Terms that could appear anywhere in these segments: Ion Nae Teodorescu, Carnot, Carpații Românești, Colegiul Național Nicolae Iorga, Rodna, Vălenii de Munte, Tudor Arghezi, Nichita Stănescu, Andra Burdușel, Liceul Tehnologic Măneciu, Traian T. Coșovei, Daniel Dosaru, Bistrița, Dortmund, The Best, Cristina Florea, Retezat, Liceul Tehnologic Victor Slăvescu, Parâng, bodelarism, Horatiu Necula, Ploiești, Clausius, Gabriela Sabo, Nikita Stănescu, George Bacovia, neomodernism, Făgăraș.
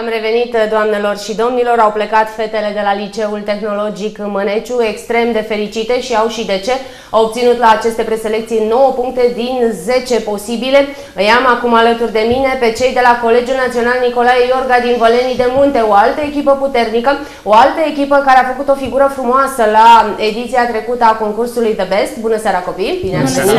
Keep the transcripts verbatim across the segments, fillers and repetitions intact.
Am revenit, doamnelor și domnilor, au plecat fetele de la Liceul Tehnologic Măneciu, extrem de fericite și au și de ce. Au obținut la aceste preselecții nouă puncte din zece posibile. Îi am acum alături de mine pe cei de la Colegiul Național Nicolae Iorga din Vălenii de Munte, o altă echipă puternică, o altă echipă care a făcut o figură frumoasă la ediția trecută a concursului The Best. Bună seara, copii! Bine ați venit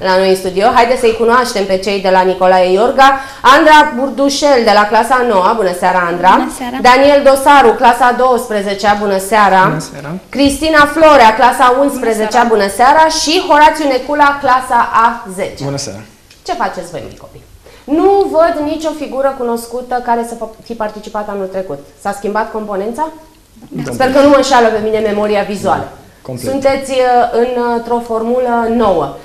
la noi în studio. Haideți să-i cunoaștem pe cei de la Nicolae Iorga. Andra Burdușel de la clasa a noua. Bună seara, Andra! Bună seara. Daniel Dosaru, clasa a douăsprezecea, bună seara! Bună seara. Cristina Florea, clasa a unsprezecea, bună, bună seara! Și Horatiu Necula, clasa a zecea. Bună seara! Ce faceți voi, mici copii? Nu văd nicio figură cunoscută care să fi participat anul trecut. S-a schimbat componența? Da. Sper că nu mă înșală pe mine memoria vizuală. Da. Sunteți într-o formulă nouă.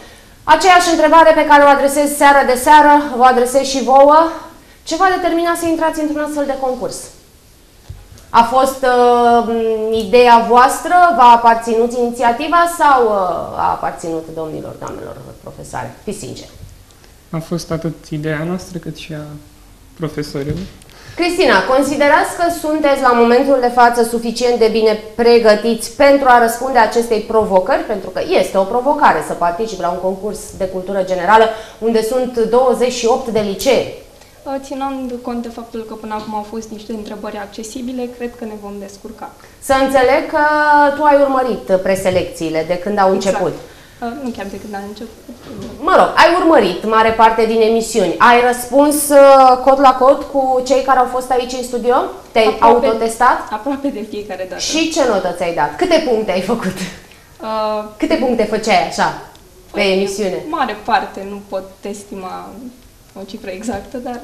Aceeași întrebare pe care o adresez seară de seară, vă adresez și vouă. Ce v-a determinat să intrați într-un astfel de concurs? A fost uh, ideea voastră? V-a aparținut inițiativa sau uh, a aparținut domnilor, doamnelor, profesoare? Fiți sinceri. A fost atât ideea noastră cât și a profesorilor. Cristina, considerați că sunteți la momentul de față suficient de bine pregătiți pentru a răspunde acestei provocări? Pentru că este o provocare să participi la un concurs de cultură generală unde sunt douăzeci și opt de licee. Ținând cont de faptul că până acum au fost niște întrebări accesibile, cred că ne vom descurca. Să înțeleg că tu ai urmărit preselecțiile de când au exact. început. Nu chiar de când au început. Mă rog, ai urmărit mare parte din emisiuni. Ai răspuns cod la cod cu cei care au fost aici în studio? Te-ai autotestat? Aproape de fiecare dată. Și ce notă ți-ai dat? Câte puncte ai făcut? Uh, Câte puncte făceai așa pe emisiune? Mare parte, nu pot estima o cifră exactă, dar...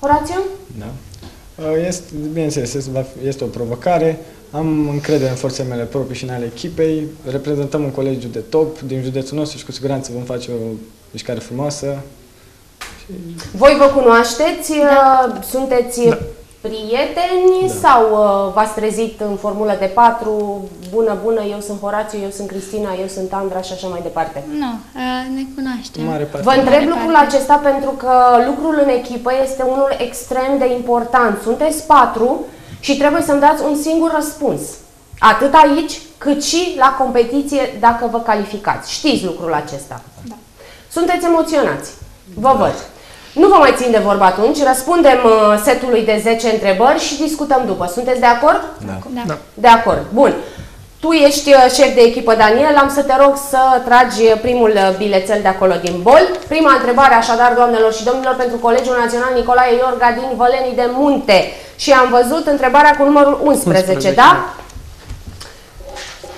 Horatiu? Da. Este, bineînțeles, este o provocare. Am încredere în forțele mele proprii și în ale echipei. Reprezentăm un colegiu de top din județul nostru și cu siguranță vom face o mișcare frumoasă. Și... Voi vă cunoașteți? Da. Sunteți da. prieteni da. sau v-ați trezit în formulă de patru? Bună, bună, eu sunt Horatiu, eu sunt Cristina, eu sunt Andra și așa mai departe. Nu, ne cunoaștem. Vă întreb lucrul acesta pentru că lucrul în echipă este unul extrem de important. Sunteți patru și trebuie să-mi dați un singur răspuns. Atât aici, cât și la competiție dacă vă calificați. Știți lucrul acesta. Da. Sunteți emoționați. Vă da. văd. Nu vă mai țin de vorbă atunci, răspundem setului de zece întrebări și discutăm după. Sunteți de acord? Da. da. De acord. Bun. Tu ești șef de echipă, Daniel, am să te rog să tragi primul bilețel de acolo din bol. Prima întrebare, așadar, doamnelor și domnilor, pentru Colegiul Național Nicolae Iorga din Vălenii de Munte. Și am văzut întrebarea cu numărul unsprezece, unsprezece. Da?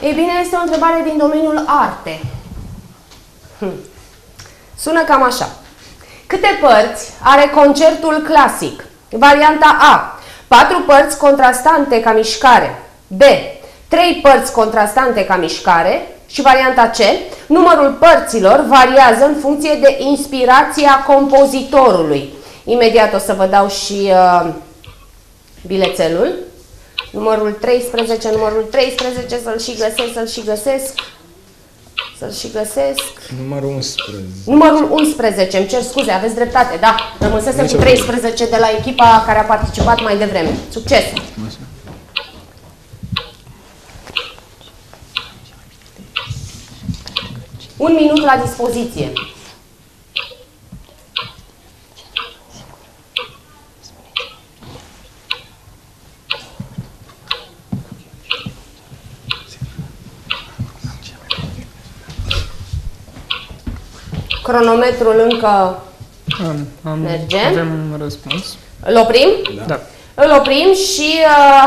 Ei bine, este o întrebare din domeniul arte. Hm. Sună cam așa. Câte părți are concertul clasic? Varianta A. Patru părți contrastante ca mișcare. B. Trei părți contrastante ca mișcare. Și varianta C. Numărul părților variază în funcție de inspirația compozitorului. Imediat o să vă dau și uh, bilețelul. Numărul treisprezece, numărul treisprezece, să-l și găsesc, să-l și găsesc. Să-l și găsesc. Numărul unsprezece. Numărul unsprezece, îmi cer scuze, aveți dreptate, da. Rămânsesem cu treisprezece de la echipa care a participat mai devreme. Succes! Un minut la dispoziție. Cronometrul încă am, am, merge. Avem răspuns. Îl oprim? Da. da. Îl oprim și uh,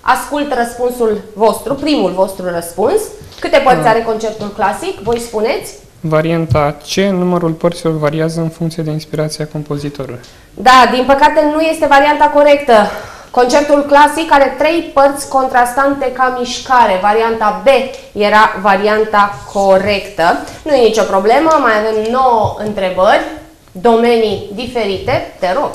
ascult răspunsul vostru, primul vostru răspuns. Câte părți are concertul clasic? Voi spuneți? Varianta C, numărul părților variază în funcție de inspirația compozitorului. Da, din păcate nu este varianta corectă. Concertul clasic are trei părți contrastante ca mișcare. Varianta B era varianta corectă. Nu e nicio problemă, mai avem nouă întrebări, domenii diferite. Te rog.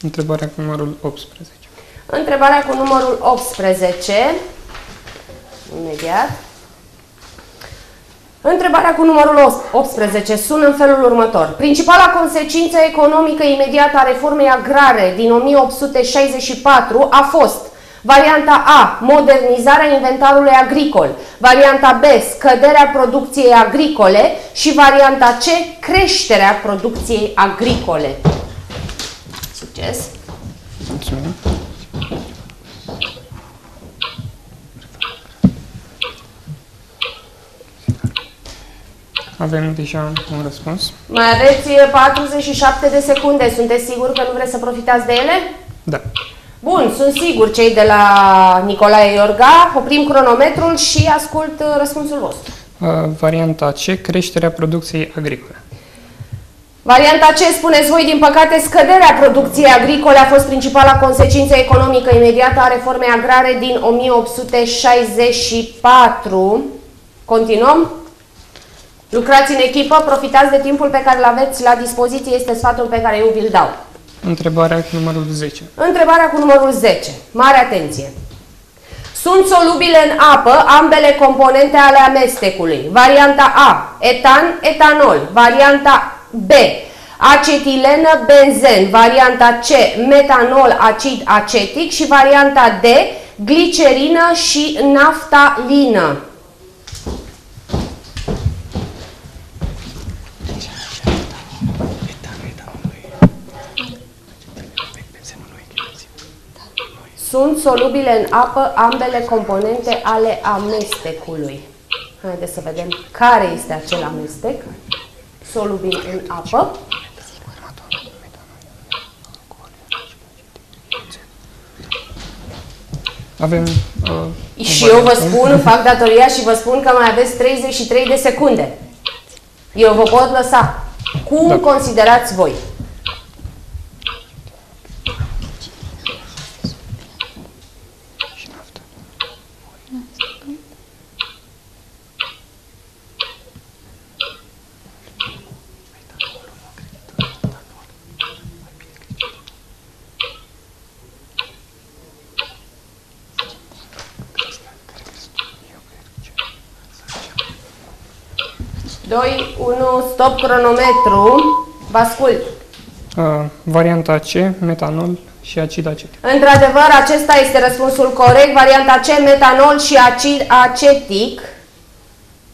Întrebarea cu numărul optsprezece. Întrebarea cu numărul optsprezece, imediat, Întrebarea cu numărul optsprezece sună în felul următor. Principala consecință economică imediată a reformei agrare din o mie opt sute șaizeci și patru a fost varianta A. Modernizarea inventarului agricol, varianta B. Scăderea producției agricole și varianta C. Creșterea producției agricole. Succes! Mulțumesc! Avem deja un răspuns. Mai aveți patruzeci și șapte de secunde. Sunteți siguri că nu vreți să profitați de ele? Da. Bun, sunt sigur cei de la Nicolae Iorga. Oprim cronometrul și ascult răspunsul vostru. Uh, varianta C, creșterea producției agricole. Varianta C, spuneți voi, din păcate, scăderea producției agricole a fost principala consecință economică imediată a reformei agrare din o mie opt sute șaizeci și patru. Continuăm. Lucrați în echipă, profitați de timpul pe care îl aveți la dispoziție, este sfatul pe care eu vi-l dau. Întrebarea cu numărul zece. Întrebarea cu numărul zece. Mare atenție! Sunt solubile în apă ambele componente ale amestecului. Varianta A. Etan, etanol. Varianta B. Acetilenă, benzen. Varianta C. Metanol, acid acetic. Și varianta D. Glicerină și naftalină. Sunt solubile în apă ambele componente ale amestecului. Haideți să vedem care este acel amestec solubil în apă. Avem, uh, și eu vă spun, fac datoria și vă spun că mai aveți treizeci și trei de secunde. Eu vă pot lăsa. Cum da. Considerați voi? doi, unu, stop cronometru, vă ascult. Uh, varianta C, metanol și acid acetic. Într-adevăr, acesta este răspunsul corect. Varianta C, metanol și acid acetic.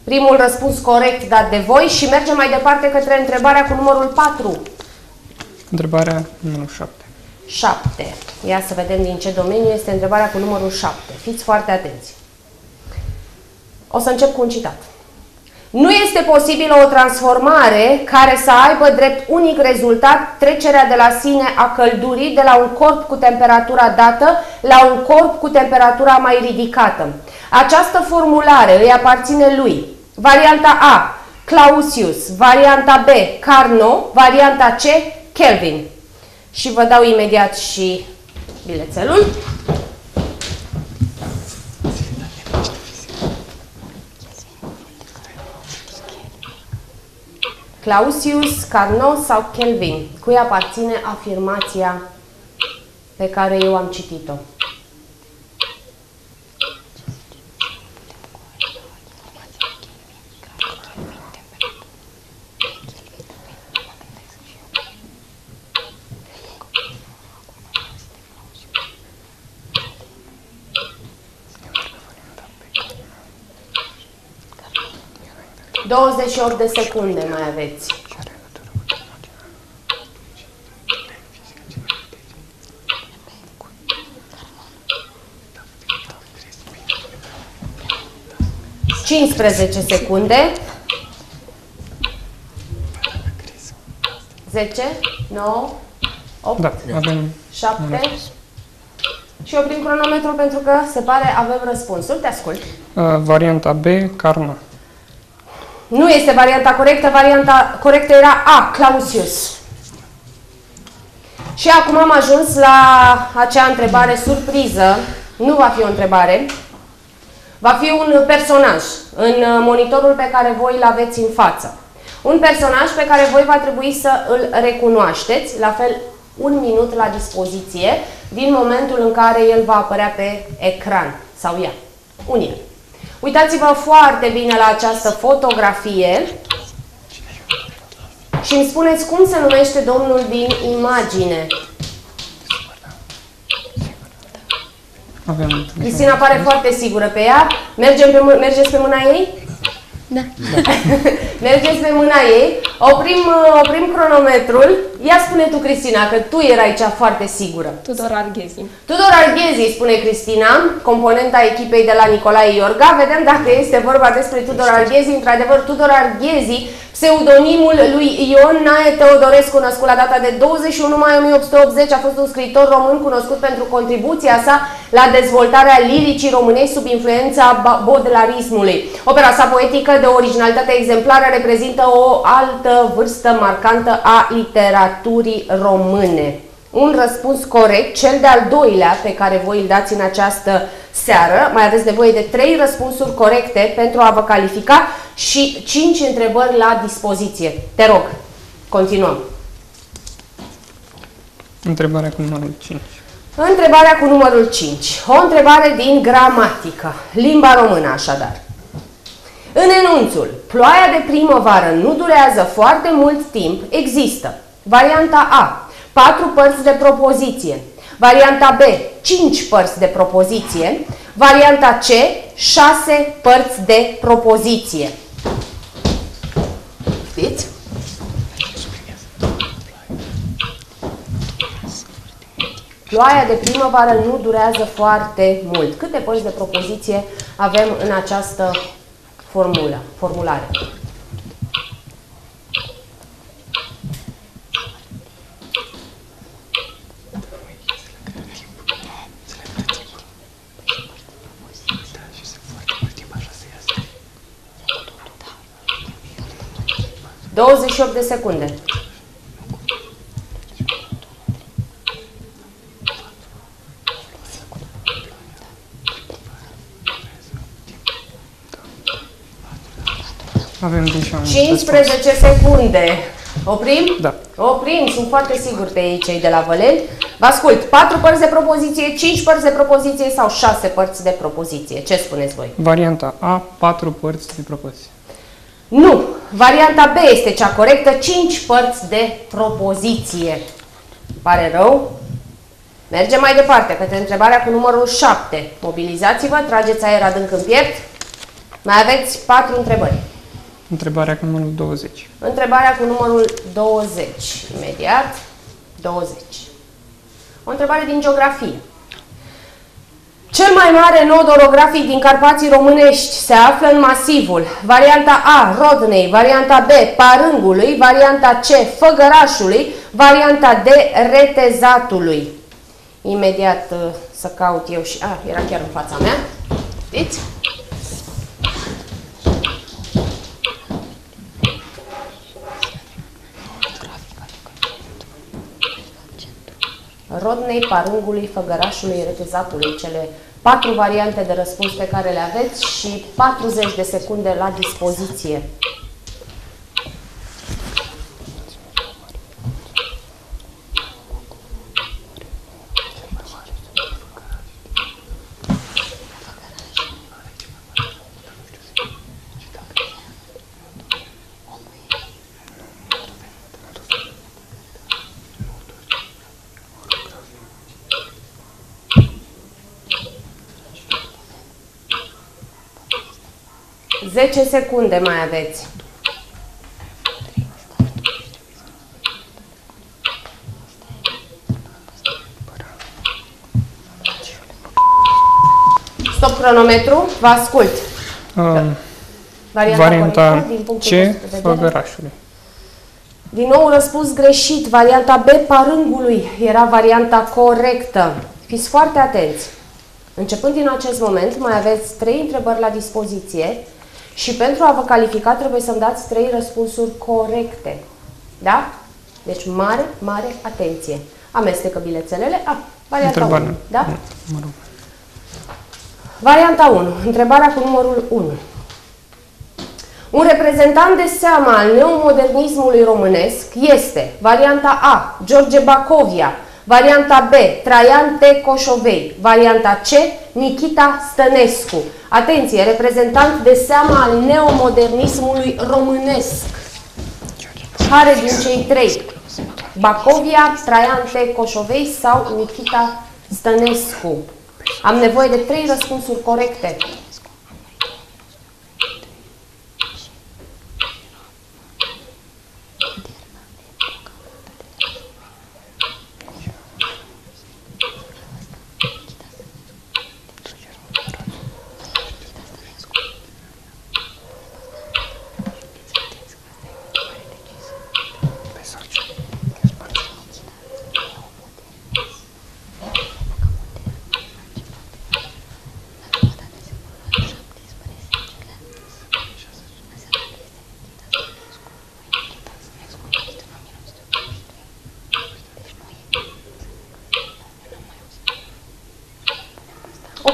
Primul răspuns corect dat de voi și mergem mai departe către întrebarea cu numărul patru. Întrebarea numărul șapte. șapte. Ia să vedem din ce domeniu este întrebarea cu numărul șapte. Fiți foarte atenți. O să încep cu un citat. Nu este posibilă o transformare care să aibă drept unic rezultat trecerea de la sine a căldurii de la un corp cu temperatura dată la un corp cu temperatura mai ridicată. Această formulare îi aparține lui. Varianta A, Clausius, varianta B, Carnot, varianta C, Kelvin. Și vă dau imediat și bilețelul. Clausius, Carnot sau Kelvin? Cui aparține afirmația pe care eu am citit-o? douăzeci și opt de secunde mai aveți. cincisprezece secunde. zece, nouă, opt, da, șapte. Și oprim cronometrul pentru că se pare avem răspunsul. Te ascult. Uh, varianta B, Carnot. Nu este varianta corectă, varianta corectă era A, Clausius. Și acum am ajuns la acea întrebare surpriză. Nu va fi o întrebare, va fi un personaj în monitorul pe care voi îl aveți în față. Un personaj pe care voi va trebui să îl recunoașteți, la fel un minut la dispoziție, din momentul în care el va apărea pe ecran sau ea, un el. Uitați-vă foarte bine la această fotografie și îmi spuneți cum se numește domnul din imagine. Cristina pare foarte sigură pe ea. Mergem pe, mergeți pe mâna ei? Da. Mergeți pe mâna ei. Oprim, oprim cronometrul. Ia spune tu, Cristina, că tu erai cea foarte sigură. Tudor Arghezi. Tudor Arghezi, spune Cristina, componenta echipei de la Nicolae Iorga. Vedem dacă este vorba despre Tudor Arghezi. Într-adevăr, Tudor Arghezi, pseudonimul lui Ion Nae Teodorescu, născut la data de douăzeci și unu mai o mie opt sute optzeci, a fost un scriitor român cunoscut pentru contribuția sa la dezvoltarea liricii românești sub influența bodelarismului. Opera sa poetică, de originalitate exemplară, reprezintă o altă vârstă marcantă a literaturii române. Un răspuns corect, cel de-al doilea pe care voi îl dați în această seară. Mai aveți nevoie de trei răspunsuri corecte pentru a vă califica și cinci întrebări la dispoziție. Te rog, continuăm. Întrebarea cu numărul cinci. Întrebarea cu numărul cinci. O întrebare din gramatică. Limba română, așadar. În enunțul "Ploaia de primăvară nu durează foarte mult timp" există varianta A, patru părți de propoziție, varianta B, cinci părți de propoziție, varianta C, șase părți de propoziție. Știți? Ploaia de primăvară nu durează foarte mult. Câte părți de propoziție avem în această formulă, formulare? douăzeci și opt de secunde. Avem cincisprezece secunde. Oprim? Da. Oprim, sunt foarte sigur pe ei, cei de la Vălenii. Vă ascult, patru părți de propoziție, cinci părți de propoziție sau șase părți de propoziție? Ce spuneți voi? Varianta A, patru părți de propoziție. Nu! Varianta B este cea corectă, cinci părți de propoziție. Pare rău. Mergem mai departe, către întrebarea cu numărul șapte. Mobilizați-vă, trageți aer adânc în piept. Mai aveți patru întrebări. Întrebarea cu numărul douăzeci. Întrebarea cu numărul douăzeci. Imediat. douăzeci. O întrebare din geografie. Cel mai mare nod orografic din Carpații Românești se află în masivul: varianta A, Rodnei, varianta B, Parângului, varianta C, Făgărașului, varianta D, Retezatului. Imediat să caut eu și... Ah, era chiar în fața mea. Știți? Rodnei, Parângului, Făgărașului, Retezatului. Cele patru variante de răspuns pe care le aveți și patruzeci de secunde la dispoziție. zece secunde mai aveți. Stop cronometru, vă ascult. Um, varianta varianta C, Făgărașului. Din nou răspuns greșit. Varianta B, Parângului, era varianta corectă. Fiți foarte atenți. Începând din acest moment, mai aveți trei întrebări la dispoziție. Și pentru a vă califica trebuie să-mi dați trei răspunsuri corecte. Da? Deci mare, mare atenție. Amestecă bilețelele. Ah, varianta întrebarea. unu. Da? Mă rog. Varianta unu. Întrebarea cu numărul unu. Un reprezentant de seama al neomodernismului românesc este varianta A, George Bacovia, varianta B, Traian T. Coșovei, varianta C, Nichita Stănescu. Atenție, reprezentant de seama al neomodernismului românesc. Care din cei trei? Bacovia, Traian T. Coșovei sau Nikita Stănescu? Am nevoie de trei răspunsuri corecte.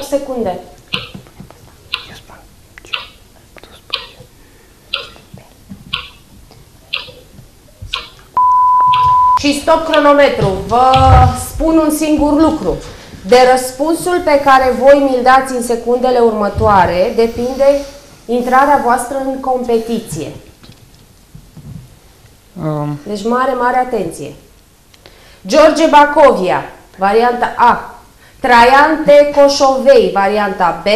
Secunde. Și stop cronometru. Vă spun un singur lucru. De răspunsul pe care voi mi-l dați în secundele următoare depinde intrarea voastră în competiție. Um. Deci mare, mare atenție. George Bacovia, varianta A. Traian T. Coșovei, varianta B,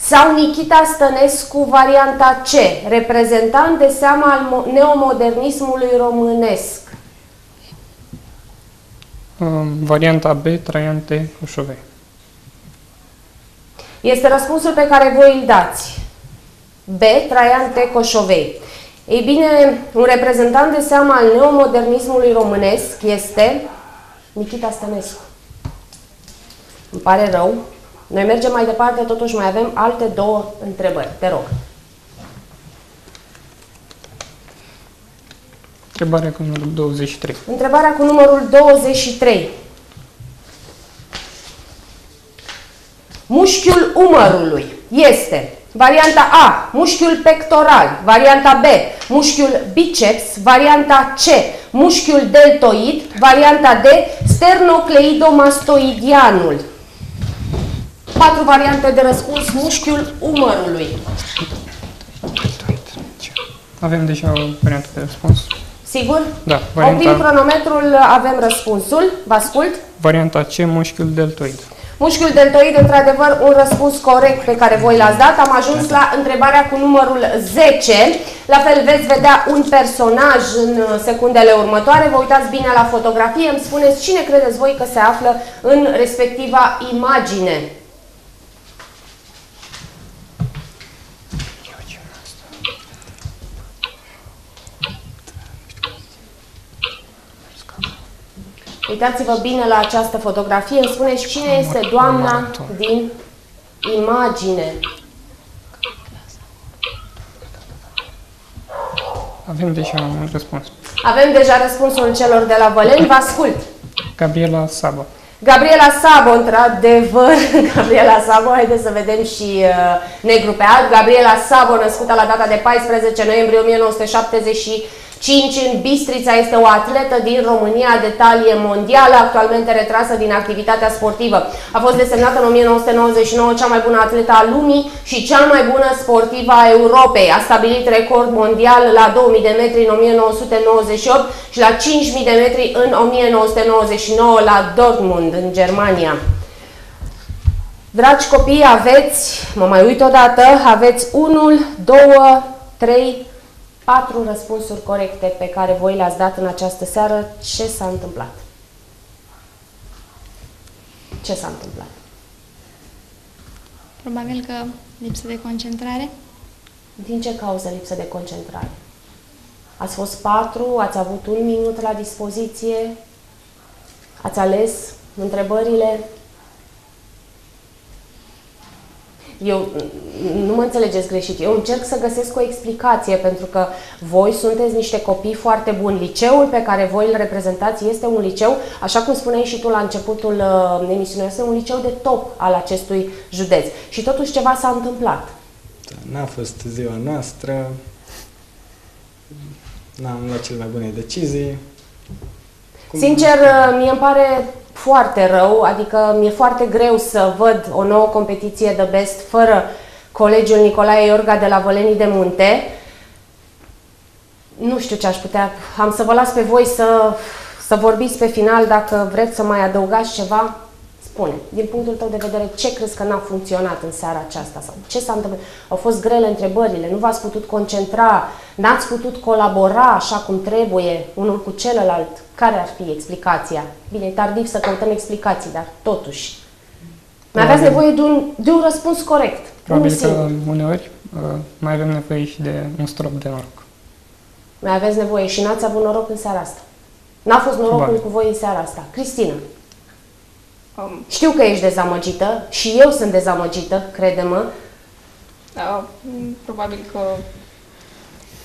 sau Nikita Stănescu, varianta C, reprezentant de seama al neomodernismului românesc. Um, varianta B, Traian T. Coșovei. Este răspunsul pe care voi îl dați. B, Traian T. Coșovei. Ei bine, un reprezentant de seama al neomodernismului românesc este Nikita Stănescu. Îmi pare rău. Noi mergem mai departe, totuși mai avem alte două întrebări. Te rog. Întrebarea cu numărul douăzeci și trei. Întrebarea cu numărul douăzeci și trei. Mușchiul umărului este varianta A, mușchiul pectoral, varianta B, mușchiul biceps, varianta C, mușchiul deltoid, varianta D, sternocleidomastoidianul. Patru variante de răspuns, mușchiul umărului. Avem deja o variantă de răspuns. Sigur? Da. Varianta... Oprim cronometrul, avem răspunsul. Vă ascult? Varianta C, mușchiul deltoid. Mușchiul deltoid, într-adevăr, un răspuns corect pe care voi l-ați dat. Am ajuns la întrebarea cu numărul zece. La fel veți vedea un personaj în secundele următoare. Vă uitați bine la fotografie, îmi spuneți cine credeți voi că se află în respectiva imagine. Uitați-vă bine la această fotografie, îmi spuneți cine este doamna din imagine. Avem deja un răspuns. Avem deja răspunsul celor de la Văleni, vă ascult. Gabriela Sabo. Gabriela Sabo, într-adevăr, Gabriela Sabo, haideți să vedem și uh, negru pe alb. Gabriela Sabo, născută la data de paisprezece noiembrie o mie nouă sute șaptezeci și cinci în Bistrița, este o atletă din România de talie mondială, actualmente retrasă din activitatea sportivă. A fost desemnată în o mie nouă sute nouăzeci și nouă cea mai bună atletă a lumii și cea mai bună sportivă a Europei. A stabilit record mondial la două mii de metri în o mie nouă sute nouăzeci și opt și la cinci mii de metri în o mie nouă sute nouăzeci și nouă la Dortmund, în Germania. Dragi copii, aveți, mă mai uit odată, aveți unu, doi, trei, patru răspunsuri corecte pe care voi le-ați dat în această seară. Ce s-a întâmplat? Ce s-a întâmplat? Probabil că lipsă de concentrare. Din ce cauză lipsă de concentrare? Ați fost patru, ați avut un minut la dispoziție, ați ales întrebările. Eu, nu mă înțelegeți greșit, eu încerc să găsesc o explicație, pentru că voi sunteți niște copii foarte buni. Liceul pe care voi îl reprezentați este un liceu, așa cum spuneai și tu la începutul uh, emisiunii, este un liceu de top al acestui județ. Și totuși ceva s-a întâmplat. Da, n-a fost ziua noastră, n-am luat cele mai bune decizii. Cum... Sincer, mie îmi pare... foarte rău, adică mi-e foarte greu să văd o nouă competiție The Best fără Colegiul Nicolae Iorga de la Vălenii de Munte. Nu știu ce aș putea. Am să vă las pe voi să, să vorbiți pe final. Dacă vreți să mai adăugați ceva, spune. Din punctul tău de vedere, ce crezi că n-a funcționat în seara aceasta? Sau ce s-a întâmplat? Au fost grele întrebările, nu v-ați putut concentra, n-ați putut colabora așa cum trebuie unul cu celălalt. Care ar fi explicația? Bine, e tardiv să căutăm explicații, dar totuși. Mai aveați nevoie de un, de un răspuns corect. Probabil că uneori mai avem nevoie și de un strop de noroc. Mai aveți nevoie și n-ați avut noroc în seara asta. N-a fost norocul cu voi în seara asta. Cristina, um, știu că ești dezamăgită și eu sunt dezamăgită, crede-mă. Da, probabil că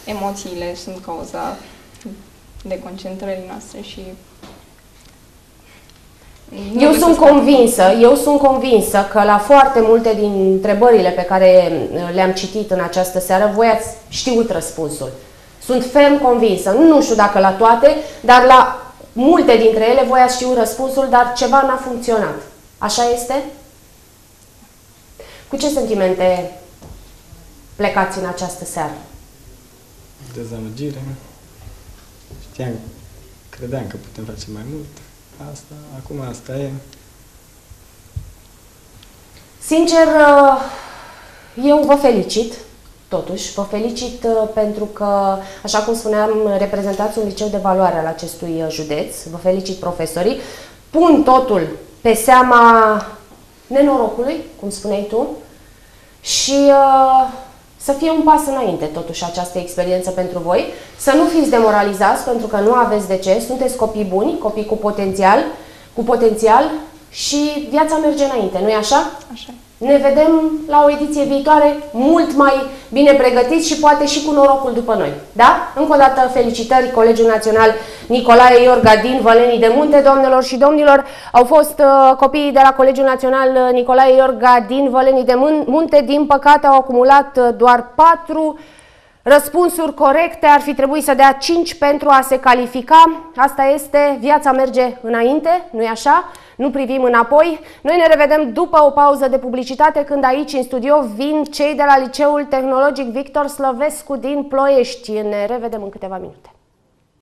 emoțiile sunt cauza deconcentrării noastre și... Nu eu sunt convinsă, eu sunt convinsă că la foarte multe din întrebările pe care le-am citit în această seară, voi ați știut răspunsul. Sunt ferm convinsă, nu știu dacă la toate, dar la multe dintre ele voi ați știut răspunsul, dar ceva n-a funcționat. Așa este? Cu ce sentimente plecați în această seară? Dezamăgire. Știam, credeam că putem face mai mult. Asta, acum asta e. Sincer, eu vă felicit, totuși, vă felicit pentru că, așa cum spuneam, reprezentați un liceu de valoare al acestui județ, vă felicit profesorii, pun totul pe seama nenorocului, cum spuneai tu, și uh, să fie un pas înainte, totuși, această experiență pentru voi. Să nu fiți demoralizați, pentru că nu aveți de ce. Sunteți copii buni, copii cu potențial, cu potențial și viața merge înainte, nu-i așa? Așa. Ne vedem la o ediție viitoare mult mai bine pregătiți și poate și cu norocul după noi. Da? Încă o dată felicitări Colegiul Național Nicolae Iorga din Vălenii de Munte, doamnelor și domnilor. Au fost uh, copiii de la Colegiul Național Nicolae Iorga din Vălenii de Munte. Din păcate au acumulat doar patru răspunsuri corecte. Ar fi trebuit să dea cinci pentru a se califica. Asta este, viața merge înainte, nu-i așa? Nu privim înapoi. Noi ne revedem după o pauză de publicitate, când aici în studio vin cei de la Liceul Tehnologic Victor Slăvescu din Ploiești. Ne revedem în câteva minute.